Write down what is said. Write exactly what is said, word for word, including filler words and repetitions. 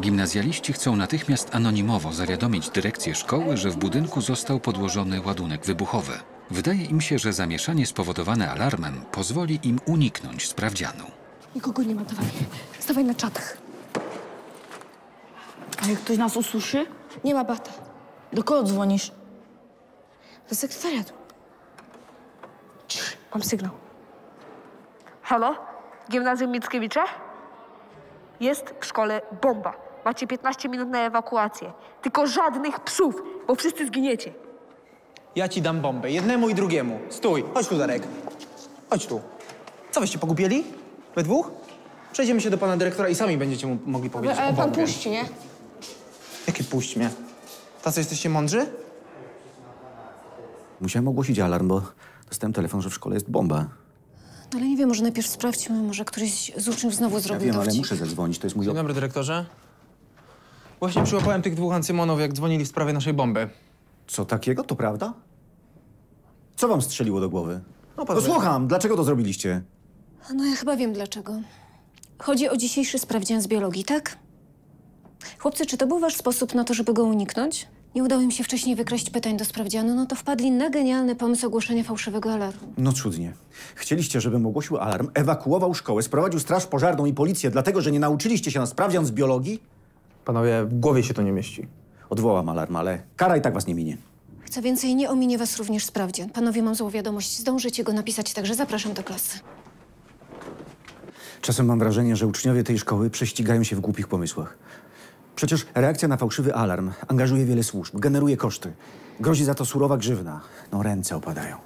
Gimnazjaliści chcą natychmiast anonimowo zawiadomić dyrekcję szkoły, że w budynku został podłożony ładunek wybuchowy. Wydaje im się, że zamieszanie spowodowane alarmem pozwoli im uniknąć sprawdzianu. Nikogo nie ma, dawaj. Stawaj na czatach. A jak ktoś nas usłyszy? Nie ma bata. Do kogo dzwonisz? Do sekretariatu. Cii, mam sygnał. Halo? Gimnazjum Mickiewicza? Jest w szkole bomba. Macie piętnaście minut na ewakuację. Tylko żadnych psów, bo wszyscy zginiecie. Ja ci dam bombę. Jednemu i drugiemu. Stój. Chodź tu, Darek. Chodź tu. Co wyście pogubieli? We dwóch? Przejdziemy się do pana dyrektora i sami będziecie mu mogli powiedzieć. Ale pan puści, nie? Jakie puść mnie? Tacy jesteście mądrzy? Musiałem ogłosić alarm, bo dostałem telefon, że w szkole jest bomba. No ale nie wiem, może najpierw sprawdźmy, może któryś z uczniów znowu zrobił. Ja wiem, ale muszę zadzwonić, to jest mój... Dzień dobry, dyrektorze. Właśnie przyłapałem tych dwóch ancymonów, jak dzwonili w sprawie naszej bomby. Co takiego? To prawda? Co wam strzeliło do głowy? No, no słucham, dlaczego to zrobiliście? No ja chyba wiem dlaczego. Chodzi o dzisiejszy sprawdzian z biologii, tak? Chłopcy, czy to był wasz sposób na to, żeby go uniknąć? Nie udało im się wcześniej wykraść pytań do sprawdzianu, no to wpadli na genialny pomysł ogłoszenia fałszywego alarmu. No cudnie. Chcieliście, żebym ogłosił alarm, ewakuował szkołę, sprowadził straż pożarną i policję, dlatego że nie nauczyliście się na sprawdzian z biologii? Panowie, w głowie się to nie mieści. Odwołam alarm, ale kara i tak was nie minie. Co więcej, nie ominie was również sprawdzian. Panowie, mam złą wiadomość, zdążycie go napisać, także zapraszam do klasy. Czasem mam wrażenie, że uczniowie tej szkoły prześcigają się w głupich pomysłach. Przecież reakcja na fałszywy alarm angażuje wiele służb, generuje koszty. Grozi za to surowa grzywna. No ręce opadają.